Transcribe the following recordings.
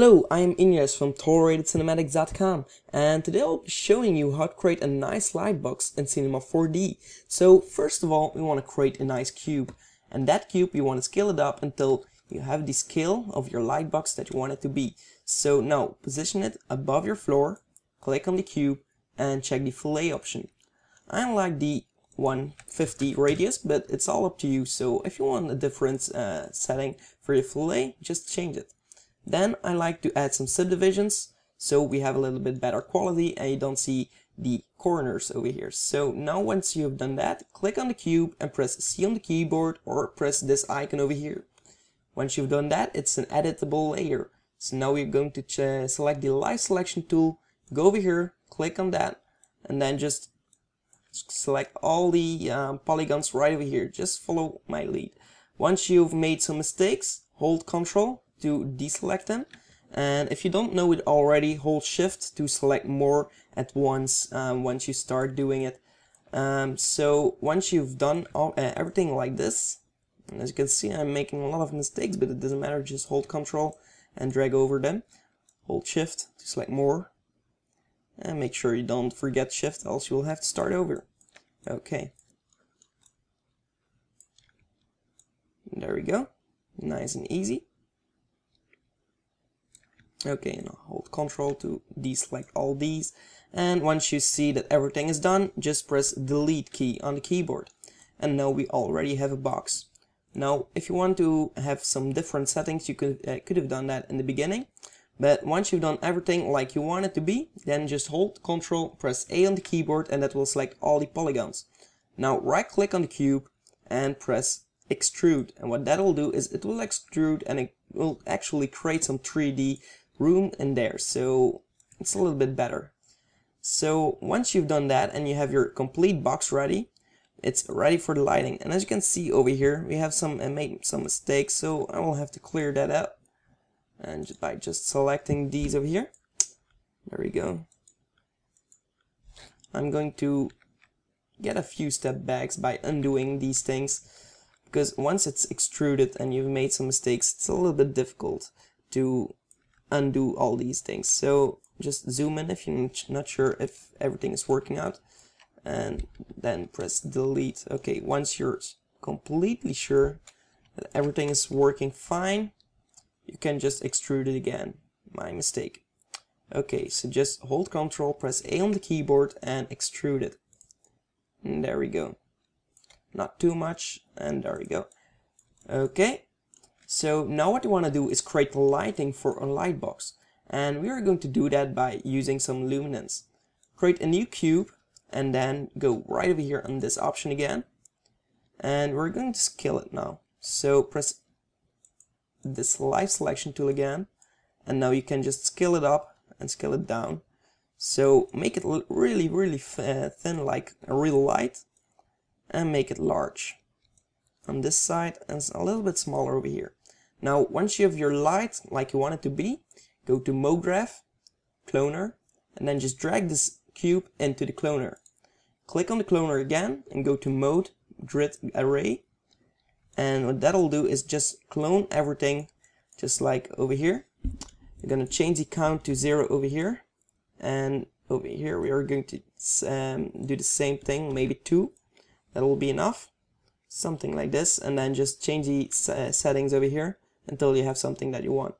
Hello, I am Inyas from ToleratedCinematics.com, and today I'll be showing you how to create a nice lightbox in Cinema 4D. So first of all, we want to create a nice cube, and that cube you want to scale it up until you have the scale of your lightbox that you want it to be. So now position it above your floor, click on the cube, and check the fillet option. I like the 150 radius, but it's all up to you. So if you want a different setting for your fillet, just change it. Then I like to add some subdivisions, so we have a little bit better quality and you don't see the corners over here. So now once you've done that, click on the cube and press C on the keyboard or press this icon over here. Once you've done that, it's an editable layer. So now you're going to select the Live Selection tool, go over here, click on that, and then just select all the polygons right over here. Just follow my lead. Once you've made some mistakes, hold Ctrl to deselect them, and if you don't know it already, hold Shift to select more at once once you start doing it. So once you've done all, everything like this, and as you can see I'm making a lot of mistakes, but it doesn't matter, just hold Ctrl and drag over them, hold Shift to select more, and make sure you don't forget Shift, else you'll have to start over. Okay, there we go, nice and easy. Okay, now hold Ctrl to deselect all these, and once you see that everything is done, just press Delete key on the keyboard, and now we already have a box. Now if you want to have some different settings, you could have done that in the beginning, but once you've done everything like you want it to be, then just hold Ctrl, press A on the keyboard, and that will select all the polygons. Now right click on the cube and press Extrude, and what that will do is it will extrude and it will actually create some 3D room in there, so it's a little bit better. So once you've done that and you have your complete box ready, it's ready for the lighting, and as you can see over here we have some made some mistakes, so I will have to clear that up, and by just selecting these over here, there we go. I'm going to get a few step backs by undoing these things, because once it's extruded and you've made some mistakes, it's a little bit difficult to undo all these things. So just zoom in if you're not sure if everything is working out, and then press Delete. Okay, once you're completely sure that everything is working fine, you can just extrude it again. My mistake. Okay, so just hold Ctrl, press A on the keyboard, and extrude it, and there we go, not too much, and there we go. Okay, so now what you want to do is create lighting for a lightbox, and we are going to do that by using some luminance. Create a new cube and then go right over here on this option again, and we're going to scale it now. So press this Live Selection tool again, and now you can just scale it up and scale it down. So make it really thin like a real light, and make it large on this side and a little bit smaller over here. Now once you have your light like you want it to be, go to MoGraph, Cloner, and then just drag this cube into the cloner. Click on the cloner again and go to Mode, Grid, Array, and what that'll do is just clone everything just like over here. You're gonna change the count to 0 over here, and over here we are going to do the same thing, maybe 2, that will be enough, something like this, and then just change the settings over here until you have something that you want.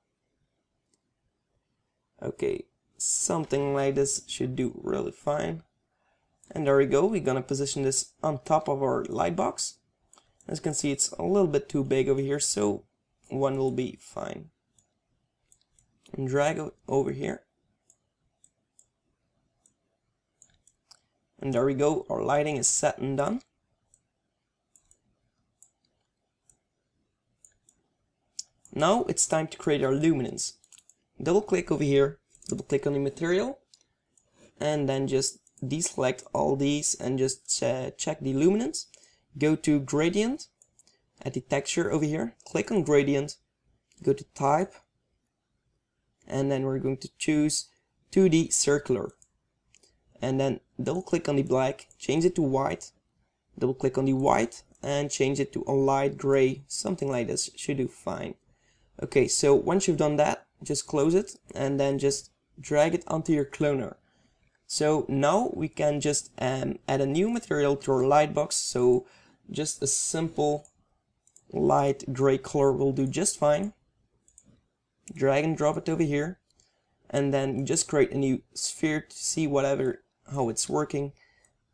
Okay, something like this should do really fine, and there we go. We're gonna position this on top of our light box. As you can see, it's a little bit too big over here, so one will be fine, and drag it over here, and there we go, our lighting is set and done. Now it's time to create our luminance. Double click over here, double click on the material, and then just deselect all these and just check the luminance. Go to Gradient, at the texture over here, click on Gradient, go to Type, and then we're going to choose 2D Circular, and then double click on the black, change it to white, double click on the white and change it to a light gray, something like this should do fine. Okay, so once you've done that, just close it and then just drag it onto your cloner. So now we can just add a new material to our light box. So just a simple light gray color will do just fine. Drag and drop it over here, and then just create a new sphere to see how it's working.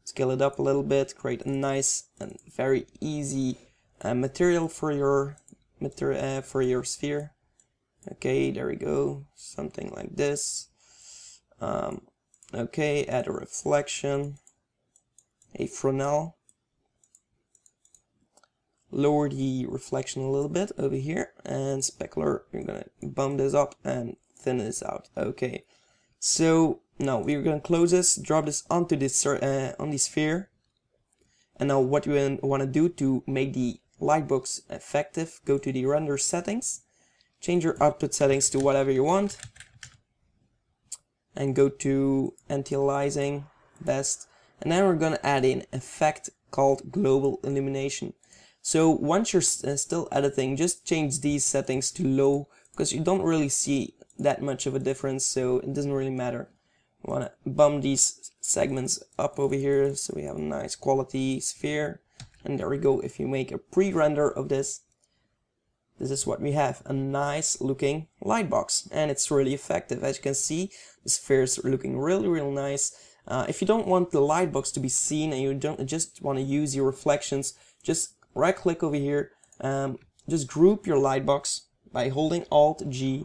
Scale it up a little bit, create a nice and very easy material for your sphere. Okay, there we go, something like this. Okay, add a reflection, a Fresnel. Lower the reflection a little bit over here, and specular, you're gonna bump this up and thin this out. Okay, so now we're gonna close this, drop this onto this on the sphere, and now what we want to do to make the lightbox effective, go to the render settings, change your output settings to whatever you want, and go to anti-aliasing, best, and then we're gonna add in effect called global illumination. So once you're still editing, just change these settings to low, because you don't really see that much of a difference, so it doesn't really matter. We want to bump these segments up over here so we have a nice quality sphere, and there we go. If you make a pre-render of this, this is what we have, a nice looking light box, and it's really effective. As you can see, the spheres are looking really, really nice. If you don't want the light box to be seen and you don't just want to use your reflections, just right click over here, just group your lightbox by holding Alt-G,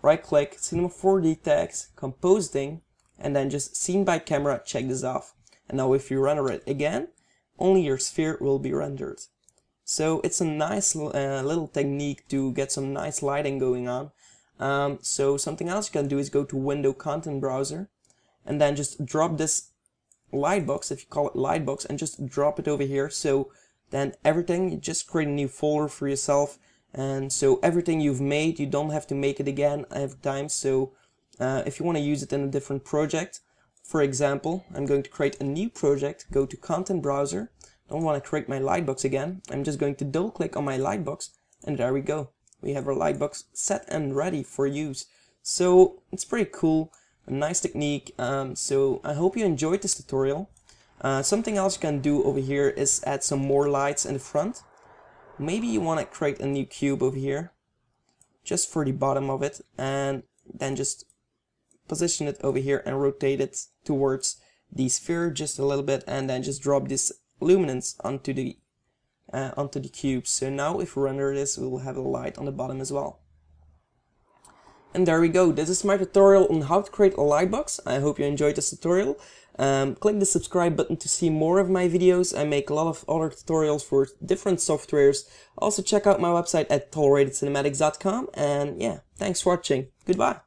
right click, Cinema 4D tags, composing, and then just seen by camera, check this off. And now if you render it again, only your sphere will be rendered. So it's a nice little technique to get some nice lighting going on. So something else you can do is go to Window Content Browser, and then just drop this lightbox, if you call it lightbox, and just drop it over here. So then everything, you just create a new folder for yourself, and so everything you've made, you don't have to make it again every time. So if you want to use it in a different project, for example, I'm going to create a new project, go to Content Browser, don't want to create my lightbox again, I'm just going to double click on my lightbox, and there we go, we have our lightbox set and ready for use. So it's pretty cool, a nice technique. So I hope you enjoyed this tutorial. Something else you can do over here is add some more lights in the front. Maybe you want to create a new cube over here, just for the bottom of it, and then just position it over here and rotate it towards the sphere just a little bit, and then just drop this luminance onto the cube. So now if we render this, we will have a light on the bottom as well. And there we go, this is my tutorial on how to create a lightbox. I hope you enjoyed this tutorial. Click the subscribe button to see more of my videos. I make a lot of other tutorials for different softwares. Also check out my website at toleratedcinematics.com, and yeah, thanks for watching. Goodbye.